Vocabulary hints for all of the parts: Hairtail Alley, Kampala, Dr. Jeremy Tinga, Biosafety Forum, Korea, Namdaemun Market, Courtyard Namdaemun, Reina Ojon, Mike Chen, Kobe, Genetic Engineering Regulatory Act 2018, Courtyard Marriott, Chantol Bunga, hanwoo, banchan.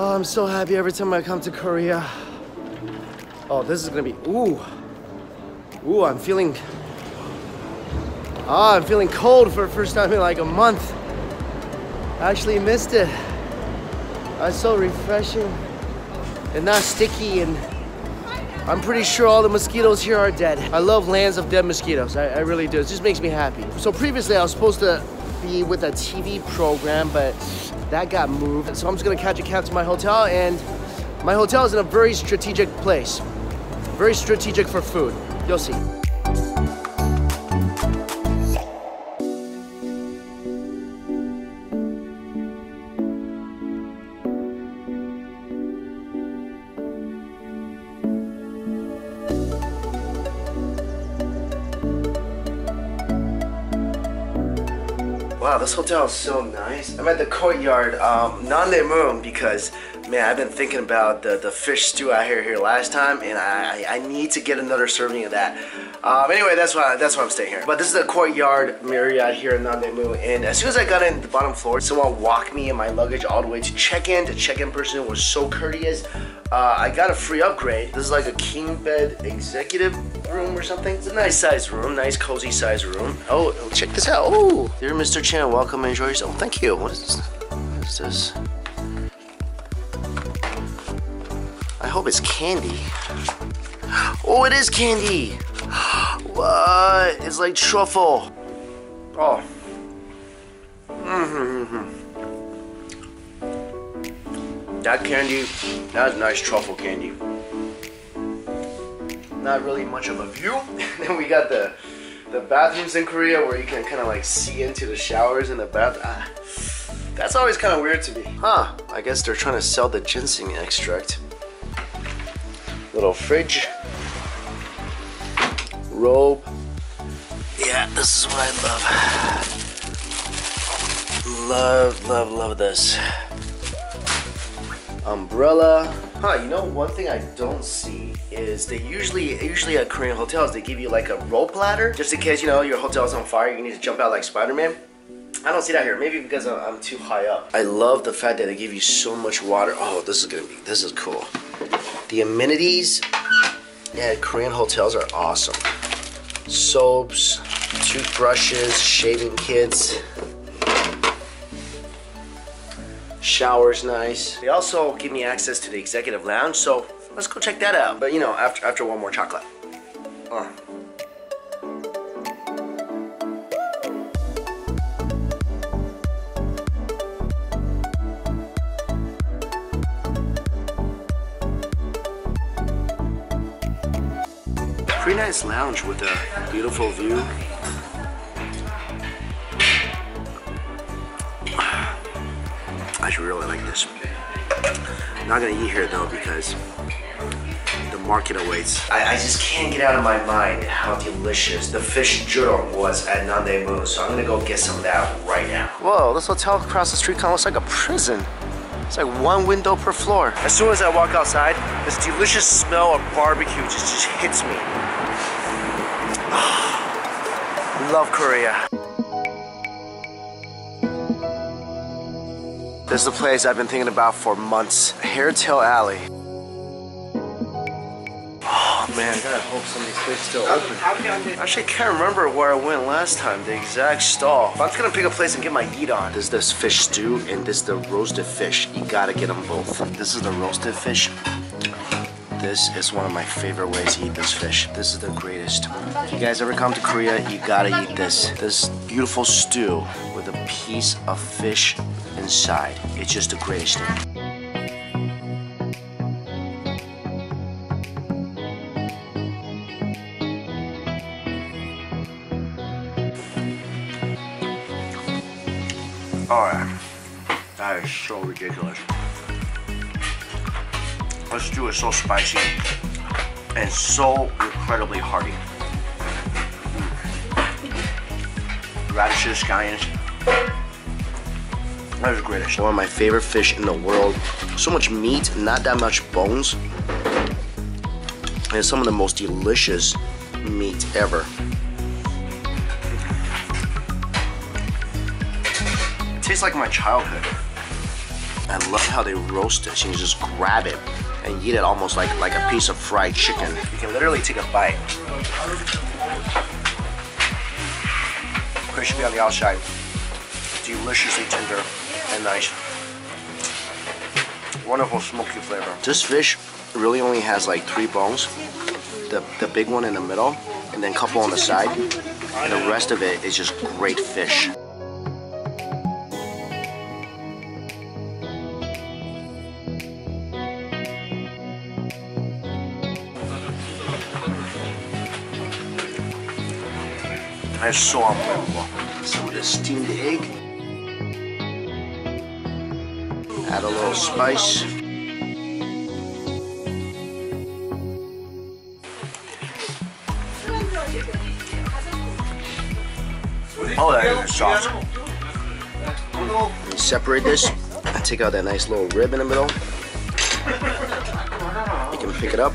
Oh, I'm so happy every time I come to Korea. Oh, this is gonna be, ooh. Ooh, I'm feeling cold for the first time in like a month. I actually missed it. That's so refreshing and not sticky, and I'm pretty sure all the mosquitoes here are dead. I love lands of dead mosquitoes, I really do. It just makes me happy. So previously I was supposed to be with a TV program, but that got moved. So I'm just gonna catch a cab to my hotel, and my hotel is in a very strategic place. Very strategic for food. You'll see. Wow, this hotel is so nice. I'm at the Courtyard Namdaemun because, man, I've been thinking about the fish stew I had here last time, and I need to get another serving of that. Anyway, that's why I'm staying here. But this is the Courtyard Marriott here in Namdaemun, and as soon as I got in the bottom floor, someone walked me and my luggage all the way to check-in. The check-in person was so courteous. I got a free upgrade. This is like a king bed executive room or something. It's a nice size room, nice cozy size room. Oh, check this out. Oh, dear Mr. Chen, welcome and enjoy yourself. Thank you. What is this? What is this? I hope it's candy. Oh, it is candy. What? It's like truffle. Oh. That candy, that is nice truffle candy. Not really much of a view. And then we got the bathrooms in Korea where you can kind of like see into the showers in the bath. Ah, that's always kind of weird to me. Huh, I guess they're trying to sell the ginseng extract. Little fridge. Robe. Yeah, this is what I love. Love, love, love this. Umbrella. Huh, you know, one thing I don't see is they usually at Korean hotels, they give you like a rope ladder just in case, you know, your hotel's on fire, you need to jump out like Spider-Man. I don't see that here, maybe because I'm too high up. I love the fact that they give you so much water. Oh, this is cool. The amenities at Korean hotels are awesome. Soaps, toothbrushes, shaving kits. Shower's nice. They also give me access to the executive lounge, so let's go check that out. But you know, after one more chocolate. Pretty nice lounge with a beautiful view. I really like this. I'm not gonna eat here though because the market awaits. I just can't get out of my mind how delicious the fish jurong was at Namdaemun, so I'm gonna go get some of that right now. Whoa, this hotel across the street kind of looks like a prison. It's like one window per floor. As soon as I walk outside, this delicious smell of barbecue just hits me. Love Korea. This is a place I've been thinking about for months. Hairtail Alley. Oh man, I gotta hope some of these places still open. Actually, I can't remember where I went last time, the exact stall. I'm just gonna pick a place and get my eat on. This is this fish stew and this is the roasted fish. You gotta get them both. This is the roasted fish. This is one of my favorite ways to eat this fish. This is the greatest. If you guys ever come to Korea, you gotta eat this. This beautiful stew with a piece of fish inside. It's just the greatest thing. Alright. That is so ridiculous. This stew is so spicy and so incredibly hearty. Radishes, scallions. That was the greatest. One of my favorite fish in the world. So much meat, not that much bones. And some of the most delicious meat ever. It tastes like my childhood. I love how they roast it. You can just grab it and eat it almost like a piece of fried chicken. You can literally take a bite. Crispy on the outside, deliciously tender and nice. Wonderful smoky flavor. This fish really only has like 3 bones, the big one in the middle, and then a couple on the side. And the rest of it is just great fish. It's so unbelievable. So with a steamed egg, add a little spice. Oh, that is soft. You separate this and take out that nice little rib in the middle. You can pick it up.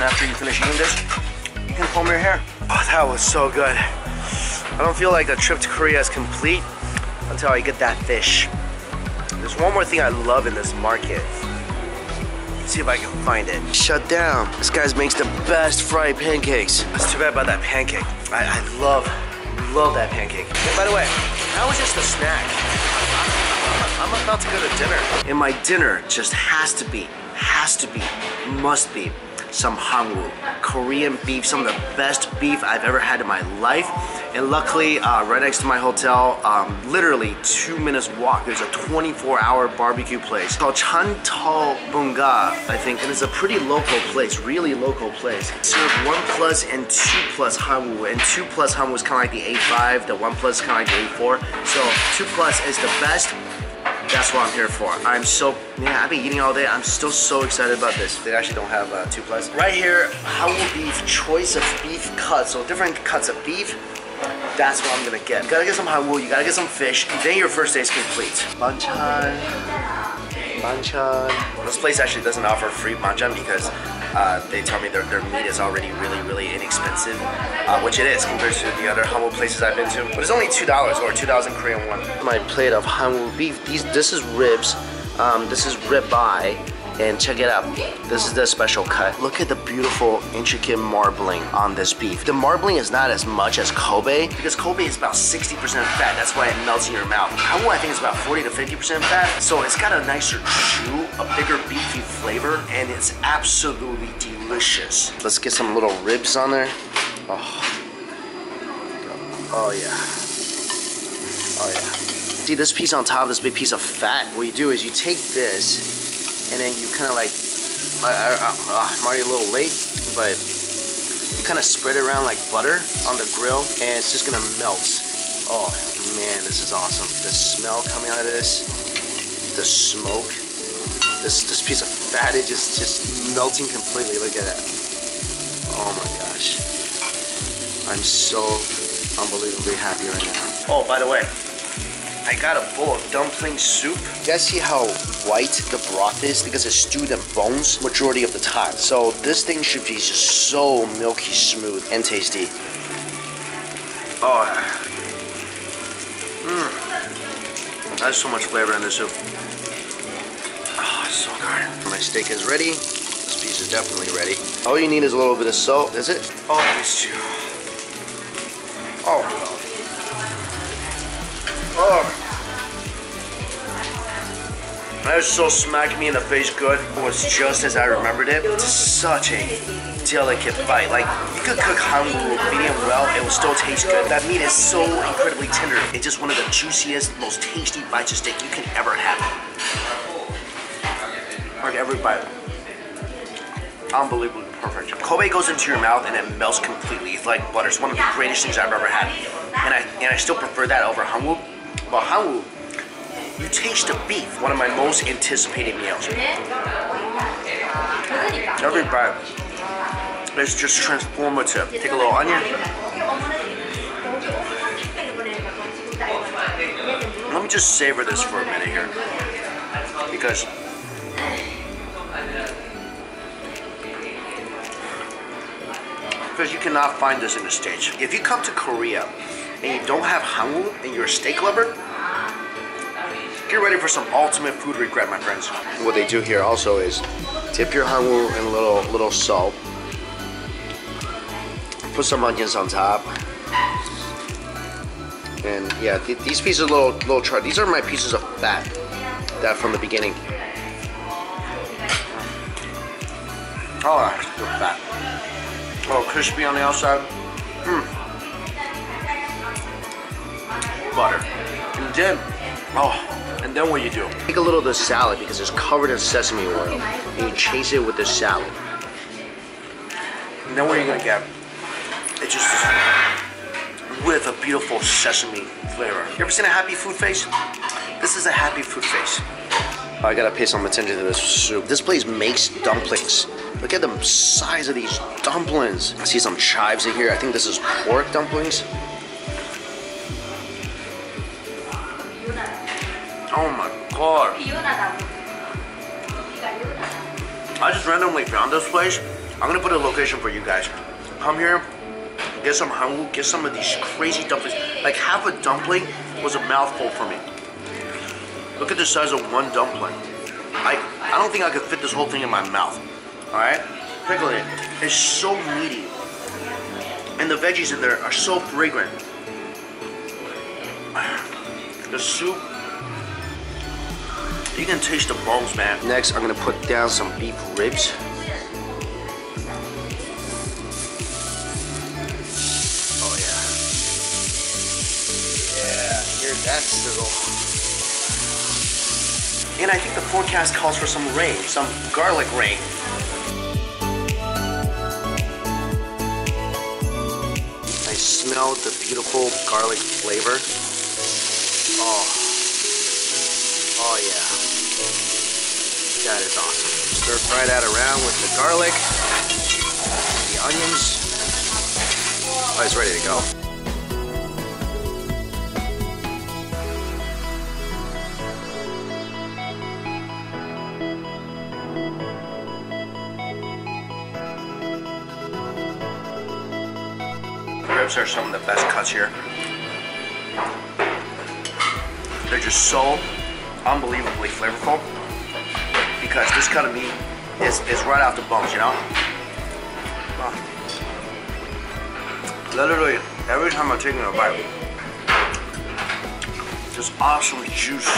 After you finish eating this, you can comb your hair. Oh, that was so good. I don't feel like a trip to Korea is complete until I get that fish. There's one more thing I love in this market. Let's see if I can find it. Shut down. This guy makes the best fried pancakes. That's too bad about that pancake. I love that pancake. And by the way, that was just a snack. I'm about to go to dinner. And my dinner just must be some hanwoo, Korean beef, some of the best beef I've ever had in my life. And luckily, right next to my hotel, literally 2 minutes walk, there's a 24-hour barbecue place called Chantol Bunga, I think, and it's a pretty local place, really local place. It serves 1+ and 2+ hanwoo, and 2+ hanwoo is kind of like the 8.5, the 1+ is kind of like the 8.4. So 2+ is the best. That's what I'm here for. I've been eating all day. I'm still so excited about this. They actually don't have 2+. Right here, hanwoo beef, choice of beef cuts. So different cuts of beef, that's what I'm gonna get. You gotta get some hanwoo, you gotta get some fish. Then your first day is complete. Banchan, banchan. Well, this place actually doesn't offer free banchan because they tell me their meat is already really inexpensive, which it is compared to the other hanwoo places I've been to. But it's only $2 or 2,000 Korean won. My plate of hanwoo beef. This is ribs. This is ribeye, and check it out. This is the special cut. Look at the beautiful intricate marbling on this beef. The marbling is not as much as Kobe because Kobe is about 60% fat. That's why it melts in your mouth. Hanwoo, I think it's about 40 to 50% fat. So it's got a nicer chew, a bigger beefy flavor, and it's absolutely delicious. Let's get some little ribs on there. Oh yeah. See this piece on top of this big piece of fat? What you do is you take this, and then you kind of like, I'm already a little late, but you kind of spread it around like butter on the grill, and it's just gonna melt. Oh man, this is awesome. The smell coming out of this, the smoke, this piece of fat is just melting completely. Look at that. Oh my gosh. I'm so unbelievably happy right now. Oh, by the way, I got a bowl of dumpling soup. You guys see how white the broth is? Because it's stewed in bones majority of the time. So this thing should be just so milky smooth and tasty. Oh, there's so much flavor in this soup. Oh, it's so good. My steak is ready. This piece is definitely ready. All you need is a little bit of salt, is it? Oh, these two. Oh. Oh, that so smacked me in the face good. It was just as I remembered it. It's such a delicate bite. Like, you could cook hanwoo medium well, it will still taste good. That meat is so incredibly tender. It's just one of the juiciest, most tasty bites of steak you can ever have. Like every bite. Unbelievably perfect. Kobe goes into your mouth and it melts completely. It's like butter. It's one of the greatest things I've ever had. And I still prefer that over hanwoo. But hanwoo, you taste the beef. One of my most anticipated meals. Every bite is just transformative. Take a little onion. Let me just savor this for a minute here. Because you cannot find this in the States. If you come to Korea and you don't have hanwoo in your steak lover, Get ready for some ultimate food regret, my friends. What they do here also is dip your hanwoo in a little salt. Put some onions on top. And yeah, these pieces are little charred. These are my pieces of fat that from the beginning. Oh, still fat. A little crispy on the outside. Butter. And then, and then what you do? Take a little of the salad because it's covered in sesame oil. And you chase it with the salad. And then what are you gonna get? It's just with a beautiful sesame flavor. You ever seen a happy food face? This is a happy food face. I gotta pay some attention to this soup. This place makes dumplings. Look at the size of these dumplings. I see some chives in here. I think this is pork dumplings. Oh my god. I just randomly found this place. I'm gonna put a location for you guys. Come here. Get some hanwoo, get some of these crazy dumplings. Like half a dumpling was a mouthful for me. Look at the size of one dumpling. I don't think I could fit this whole thing in my mouth. Alright? Pickle it. It's so meaty. And the veggies in there are so fragrant. The soup. You can taste the bones, man. Next, I'm gonna put down some beef ribs. That sizzle. And I think the forecast calls for some rain, some garlic rain. I smell the beautiful garlic flavor. Oh yeah. That is awesome. Stir fry that around with the garlic, the onions. Oh, it's ready to go. Ribs are some of the best cuts here. They're just so unbelievably flavorful because this cut of meat is right off the bones, you know? Literally, every time I'm taking a bite, this awesome juice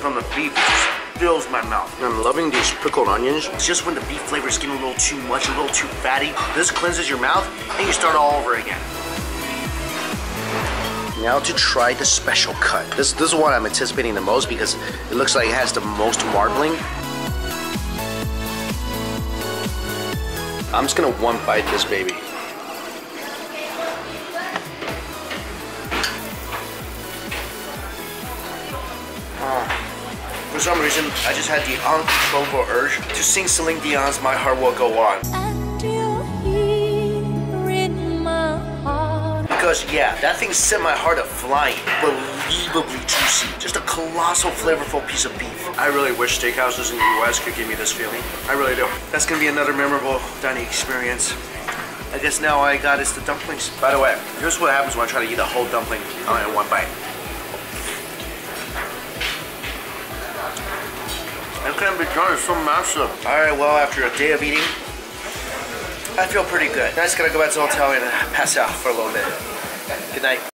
from the beef just fills my mouth. I'm loving these pickled onions. It's just when the beef flavor is getting a little too much, a little too fatty. This cleanses your mouth and you start all over again. Now to try the special cut. This is what I'm anticipating the most because it looks like it has the most marbling. I'm just gonna one bite this baby. For some reason, I just had the uncontrollable urge to sing Celine Dion's My Heart Will Go On. Because yeah, that thing set my heart a flying, believably juicy. Just a colossal, flavorful piece of beef. I really wish steakhouses in the US could give me this feeling. I really do. That's gonna be another memorable dining experience. I guess now all I got is the dumplings. By the way, here's what happens when I try to eat a whole dumpling in one bite. It can't be done, it's so massive. All right, well, after a day of eating, I feel pretty good. Now I just gotta go back to the hotel and pass out for a little bit. Good night.